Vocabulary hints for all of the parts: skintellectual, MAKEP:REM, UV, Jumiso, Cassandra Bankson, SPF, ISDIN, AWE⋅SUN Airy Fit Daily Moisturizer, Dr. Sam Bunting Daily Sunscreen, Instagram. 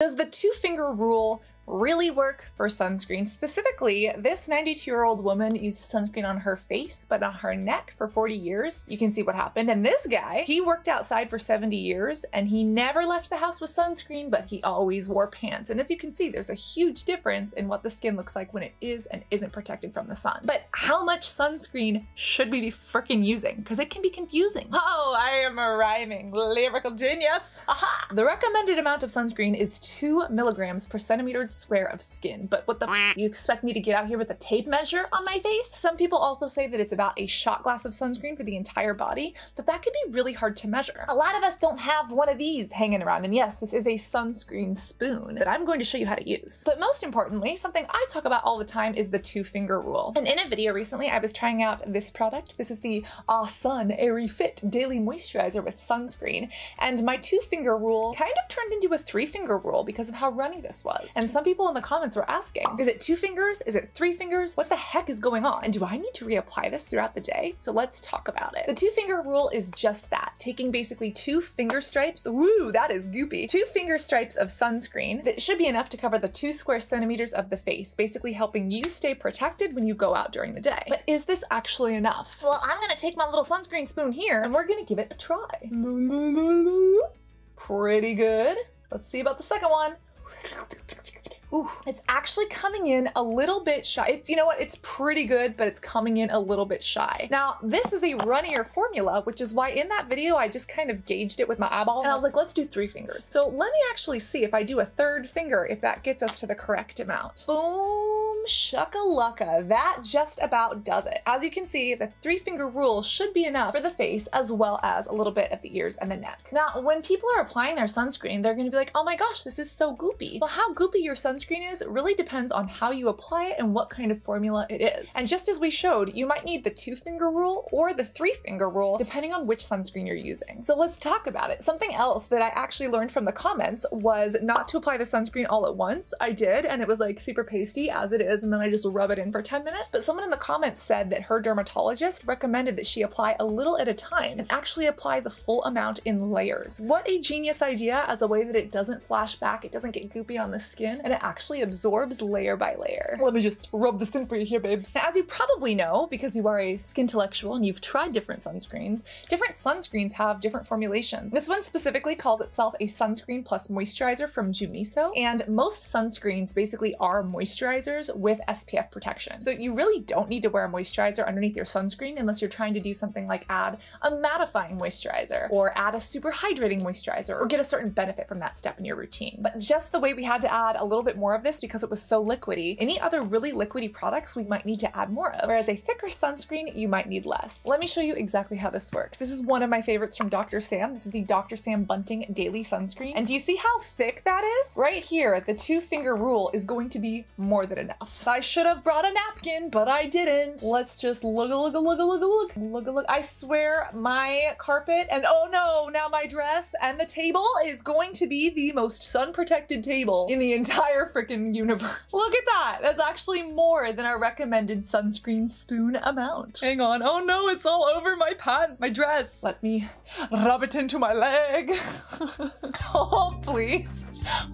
Does the two-finger rule really work for sunscreen? Specifically, this 92-year-old woman used sunscreen on her face, but on her neck for 40 years. You can see what happened. And this guy, he worked outside for 70 years and he never left the house with sunscreen, but he always wore pants. And as you can see, there's a huge difference in what the skin looks like when it is and isn't protected from the sun. But how much sunscreen should we be freaking using? Because it can be confusing. Oh, I am a rhyming lyrical genius. Aha! The recommended amount of sunscreen is 2 mg/cm² of skin, but what the f you expect me to get out here with a tape measure on my face? Some people also say that it's about a shot glass of sunscreen for the entire body, but that could be really hard to measure. A lot of us don't have one of these hanging around, and yes, this is a sunscreen spoon that I'm going to show you how to use. But most importantly, something I talk about all the time is the two-finger rule. And in a video recently, I was trying out this product. This is the AWE⋅SUN Airy Fit Daily Moisturizer with sunscreen, and my two-finger rule kind of turned into a three-finger rule because of how runny this was. And some people in the comments were asking, is it 2 fingers? Is it 3 fingers? What the heck is going on? And do I need to reapply this throughout the day? So let's talk about it. The two-finger rule is just that, taking basically 2 finger stripes, woo, that is goopy, 2 finger stripes of sunscreen that should be enough to cover the 2 square centimeters of the face, basically helping you stay protected when you go out during the day. But is this actually enough? Well, I'm gonna take my little sunscreen spoon here and we're gonna give it a try. Pretty good. Let's see about the second one. Ooh, it's actually coming in a little bit shy. It's, you know what, it's pretty good, but it's coming in a little bit shy. Now, this is a runnier formula, which is why in that video, I just kind of gauged it with my eyeball and I was like, let's do 3 fingers. So let me actually see if I do a third finger, if that gets us to the correct amount. Boom, shakalaka, that just about does it. As you can see, the 3 finger rule should be enough for the face as well as a little bit of the ears and the neck. Now, when people are applying their sunscreen, they're gonna be like, oh my gosh, this is so goopy. Well, how goopy your sunscreen is really depends on how you apply it and what kind of formula it is. And just as we showed, you might need the 2 finger rule or the 3 finger rule, depending on which sunscreen you're using. So let's talk about it. Something else that I actually learned from the comments was not to apply the sunscreen all at once. I did, and it was like super pasty as it is, and then I just rub it in for 10 minutes. But someone in the comments said that her dermatologist recommended that she apply a little at a time and actually apply the full amount in layers. What a genius idea, as a way that it doesn't flash back, it doesn't get goopy on the skin, and it actually absorbs layer by layer. Let me just rub this in for you here, babes. Now, as you probably know, because you are a skintellectual and you've tried different sunscreens have different formulations. This one specifically calls itself a sunscreen plus moisturizer from Jumiso, and most sunscreens basically are moisturizers with SPF protection. So you really don't need to wear a moisturizer underneath your sunscreen unless you're trying to do something like add a mattifying moisturizer or add a super hydrating moisturizer or get a certain benefit from that step in your routine. But just the way we had to add a little bit more of this because it was so liquidy, any other really liquidy products we might need to add more of, whereas a thicker sunscreen you might need less. Let me show you exactly how this works. This is one of my favorites from Dr. Sam. This is the Dr. Sam Bunting Daily Sunscreen, and do you see how thick that is? Right here, the 2 finger rule is going to be more than enough. I should have brought a napkin, but I didn't. Let's just look. I swear my carpet and oh no, now my dress and the table is going to be the most sun protected table in the entire freaking universe. Look at that. That's actually more than our recommended sunscreen spoon amount. Hang on. Oh no, it's all over my pants, my dress. Let me rub it into my leg. Oh, please.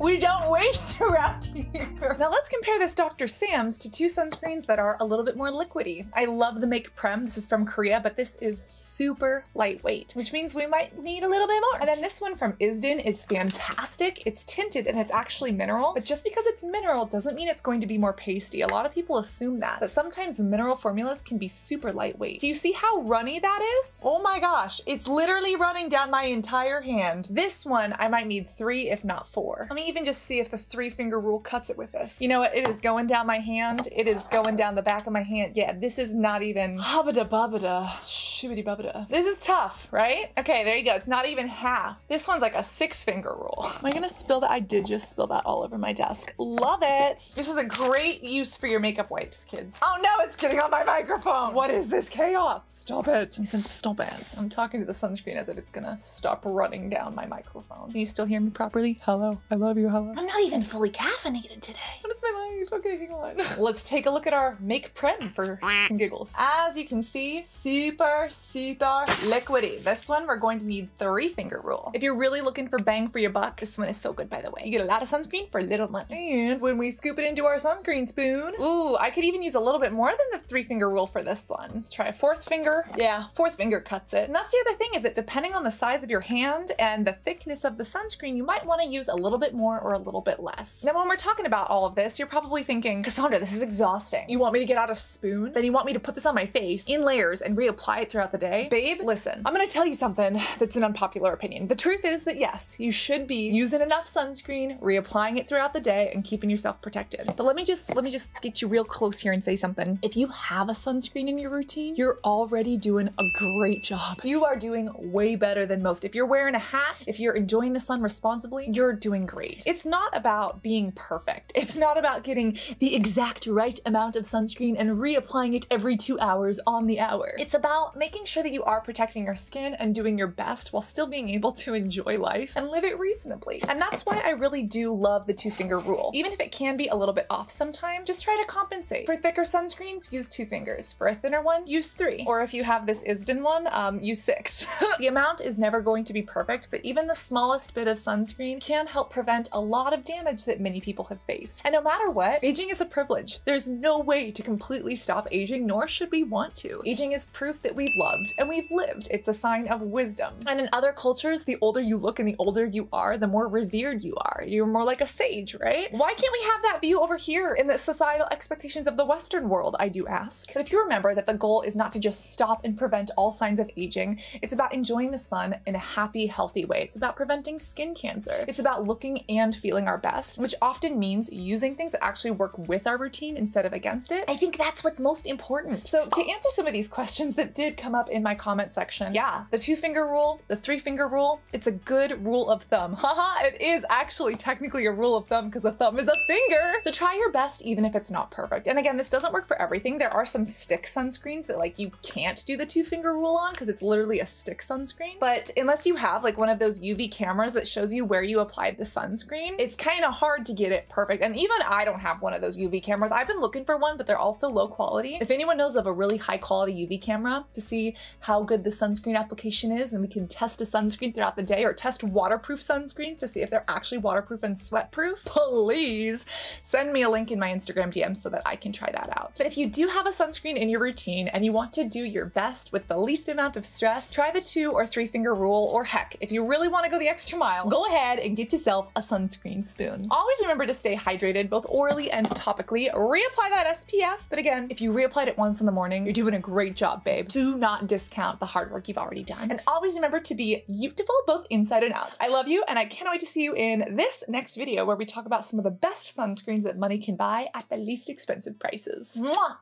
We don't waste around here. Now let's compare this Dr. Sam's to two sunscreens that are a little bit more liquidy. I love the MAKEP:REM. This is from Korea, but this is super lightweight, which means we might need a little bit more. And then this one from ISDIN is fantastic. It's tinted and it's actually mineral, but just because it's mineral doesn't mean it's going to be more pasty. A lot of people assume that, but sometimes mineral formulas can be super lightweight. Do you see how runny that is? Oh my gosh, it's literally running down my entire hand. This one, I might need 3, if not 4. Let me even just see if the 3 finger rule cuts it with this. You know what? It is going down my hand. It is going down the back of my hand. Yeah, this is not even habada babada, shibbity babada. This is tough, right? Okay, there you go. It's not even half. This one's like a 6 finger rule. Am I gonna spill that? I did just spill that all over my desk. Love it. This is a great use for your makeup wipes, kids. Oh no, it's getting on my microphone. What is this chaos? Stop it. You said stop it. I'm talking to the sunscreen as if it's gonna stop running down my microphone. Can you still hear me properly? Hello. I love you. Hello. I'm not even fully caffeinated today. What is my life? It's okay, hang on. Let's take a look at our MAKEP:REM for some giggles. As you can see, super, super liquidy. This one, we're going to need 3-finger rule. If you're really looking for bang for your buck, this one is so good, by the way. You get a lot of sunscreen for a little money. And when we scoop it into our sunscreen spoon, ooh, I could even use a little bit more than the 3-finger rule for this one. Let's try a 4th finger. Yeah, 4th finger cuts it. And that's the other thing, is that depending on the size of your hand and the thickness of the sunscreen, you might want to use a little bit more or a little bit less. Now, when we're talking about all of this, you're probably thinking, Cassandra, this is exhausting. You want me to get out a spoon? Then you want me to put this on my face in layers and reapply it throughout the day? Babe, listen, I'm gonna tell you something that's an unpopular opinion. The truth is that yes, you should be using enough sunscreen, reapplying it throughout the day, and keeping yourself protected. But let me just get you real close here and say something. If you have a sunscreen in your routine, you're already doing a great job. You are doing way better than most. If you're wearing a hat, if you're enjoying the sun responsibly, you're doing great. It's not about being perfect. It's not about getting the exact right amount of sunscreen and reapplying it every 2 hours on the hour. It's about making sure that you are protecting your skin and doing your best while still being able to enjoy life and live it reasonably. And that's why I really do love the 2-finger rule. Even if it can be a little bit off sometime, just try to compensate. For thicker sunscreens, use 2 fingers. For a thinner one, use 3. Or if you have this ISDIN one, use 6. The amount is never going to be perfect, but even the smallest bit of sunscreen can help prevent a lot of damage that many people have faced. And no matter what, aging is a privilege. There's no way to completely stop aging, nor should we want to. Aging is proof that we've loved and we've lived. It's a sign of wisdom. And in other cultures, the older you look and the older you are, the more revered you are. You're more like a sage, right? Why can't we have that view over here in the societal expectations of the Western world, I do ask? But if you remember that the goal is not to just stop and prevent all signs of aging, it's about enjoying the sun in a happy, healthy way. It's about preventing skin cancer. It's about looking and feeling our best, which often means using things that actually work with our routine instead of against it. I think that's what's most important. So to answer some of these questions that did come up in my comment section, yeah, the 2-finger rule, the 3-finger rule, it's a good rule of thumb. Haha, it is actually technically a rule of thumb because a thumb is a finger. So try your best even if it's not perfect. And again, this doesn't work for everything. There are some stick sunscreens that like you can't do the 2-finger rule on because it's literally a stick sunscreen. But unless you have like one of those UV cameras that shows you where you applied the sunscreen, it's kind of hard to get it perfect. And even I don't have one of those UV cameras. I've been looking for one, but they're also low quality. If anyone knows of a really high quality UV camera to see how good the sunscreen application is, and we can test a sunscreen throughout the day or test waterproof sunscreens to see if they're actually waterproof and sweatproof, please send me a link in my Instagram DMs so that I can try that out. But if you do have a sunscreen in your routine and you want to do your best with the least amount of stress, try the 2 or 3-finger rule, or heck, if you really want to go the extra mile, go ahead and get yourself a sunscreen spoon. Always remember to stay hydrated, both orally and topically. Reapply that SPF, but again, if you reapplied it once in the morning, you're doing a great job, babe. Do not discount the hard work you've already done. And always remember to be beautiful both inside and out. I love you, and I cannot wait to see you in this next video where we talk about some of the best sunscreens that money can buy at the least expensive prices. Mwah!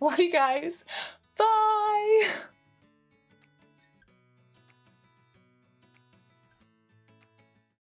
Love you guys. Bye!